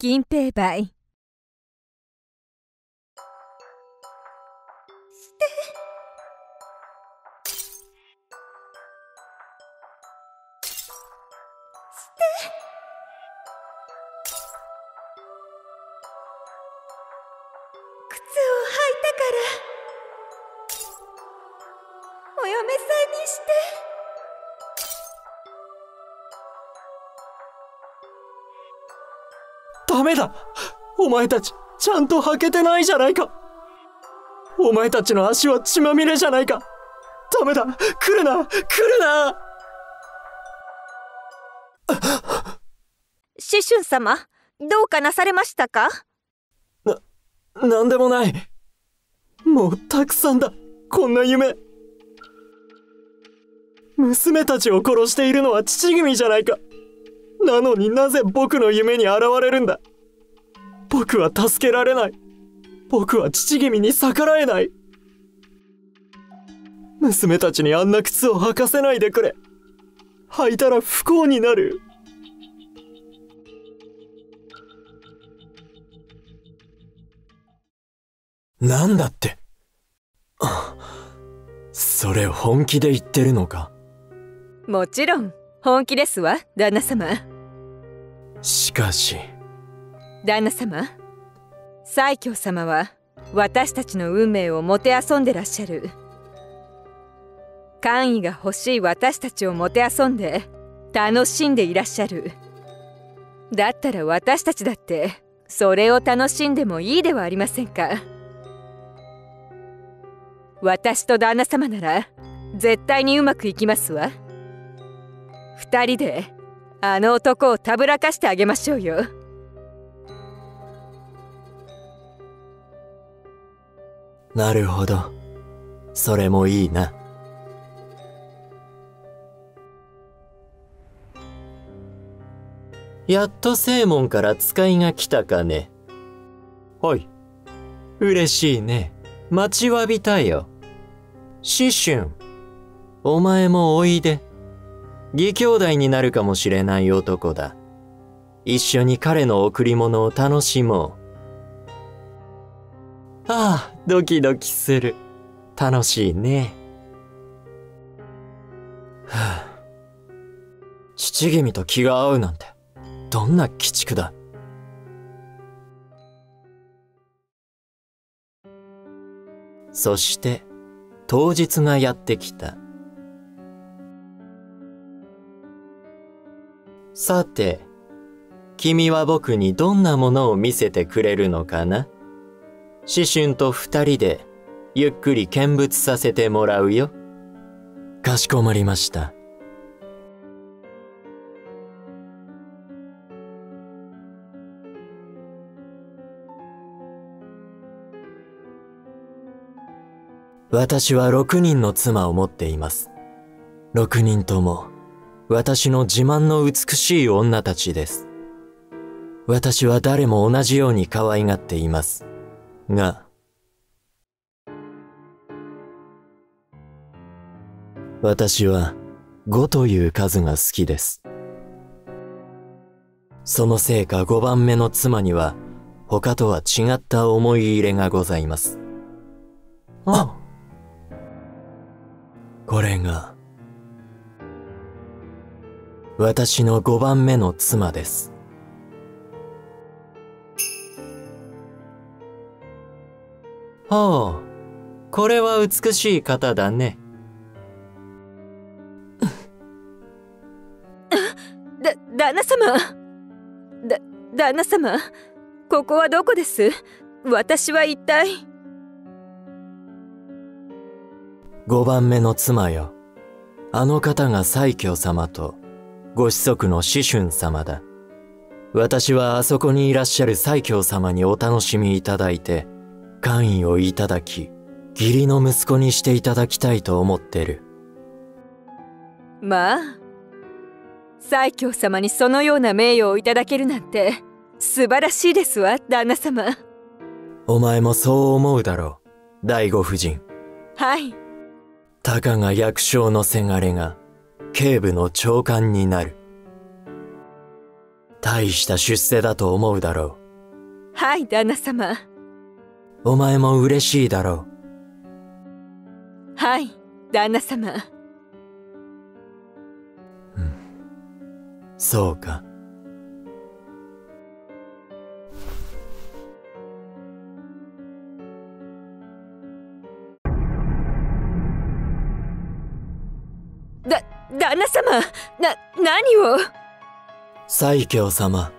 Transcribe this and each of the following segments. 銀兵衛。して靴を履いたからお嫁さんにして。ダメだ、お前たちちゃんと履けてないじゃないか。お前たちの足は血まみれじゃないか。ダメだ、来るな来るな。師匠様、どうかなされましたか？なんでもない。もうたくさんだ、こんな夢。娘たちを殺しているのは父君じゃないか。なのになぜ僕の夢に現れるんだ。僕は助けられない。僕は父君に逆らえない。娘たちにあんな靴を履かせないでくれ。履いたら不幸になる。なんだって、それ本気で言ってるのか？もちろん本気ですわ、旦那様。しかし旦那様、西京様は私たちの運命をもてあそんでらっしゃる。官位が欲しい私たちをもてあそんで楽しんでいらっしゃる。だったら私たちだってそれを楽しんでもいいではありませんか。私と旦那様なら絶対にうまくいきますわ。二人であの男をたぶらかしてあげましょうよ。なるほど、それもいいな。やっと正門から使いが来たかね。はい、嬉しいね。待ちわびたよ。師匠、お前もおいで。義兄弟になるかもしれない男だ。一緒に彼の贈り物を楽しもう。ああ、ドキドキする。楽しいね。はあ、父君と気が合うなんてどんな鬼畜だ。そして当日がやってきた。さて、君は僕にどんなものを見せてくれるのかな？師匠と二人でゆっくり見物させてもらうよ。かしこまりました。私は6人の妻を持っています。6人とも。私の自慢の美しい女たちです。私は誰も同じように可愛がっています。が、私は5という数が好きです。そのせいか5番目の妻には他とは違った思い入れがございます。これが、私の5番目の妻です。ほう、これは美しい方だね。旦那様、ここはどこです？私は一体。5番目の妻よ。あの方が西京様とご子息の師春様だ。私はあそこにいらっしゃる西京様にお楽しみいただいて、官位をいただき、義理の息子にしていただきたいと思ってる。まあ、西京様にそのような名誉をいただけるなんて、素晴らしいですわ、旦那様。お前もそう思うだろう、醍醐夫人。はい。たかが役所のせがれが、警部の長官になる。大した出世だと思うだろう。はい、旦那様。お前も嬉しいだろう。はい、旦那様。うん、そうか。旦那様、何を。西京様、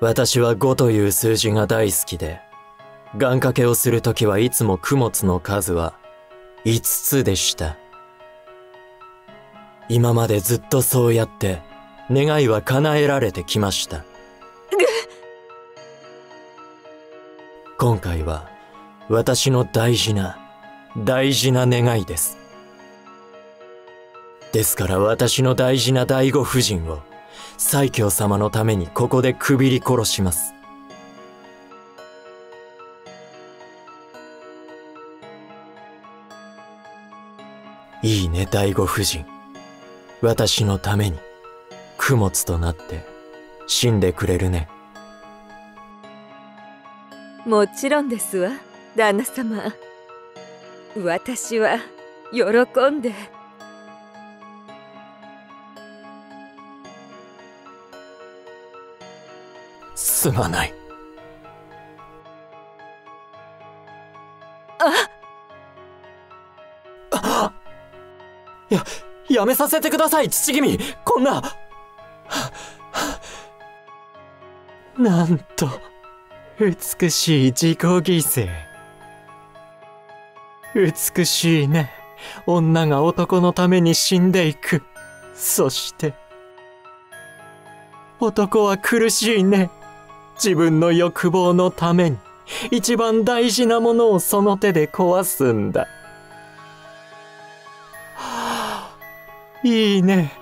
私は5という数字が大好きで、願掛けをするときはいつも供物の数は5つでした。今までずっとそうやって願いは叶えられてきました。今回は私の大事な願いです。ですから私の大事な第五夫人を西京様のためにここでくびり殺します。いいね、第五夫人。私のために供物となって死んでくれるね。もちろんですわ、旦那様。私は喜んで。すまない。あっ、やめさせてください、父君。こんな、なんと美しい自己犠牲。美しいね。女が男のために死んでいく。そして、男は苦しいね。自分の欲望のために、一番大事なものをその手で壊すんだ。はあ、いいね。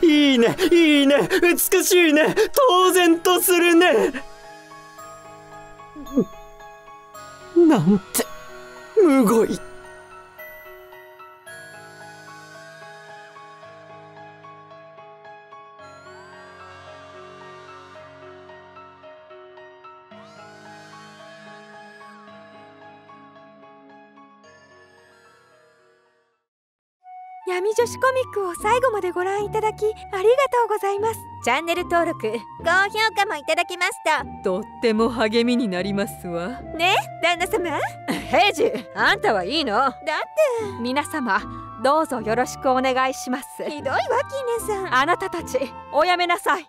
いいね、いいね。美しいね。当然とするね。なんて。むごい。闇女子コミックを最後までご覧いただきありがとうございます。チャンネル登録、高評価もいただきました。とっても励みになりますわ。ね、旦那様。平次、あんたはいいの？だって皆様、どうぞよろしくお願いします。ひどいわ、キネさん。あなたたち、おやめなさい。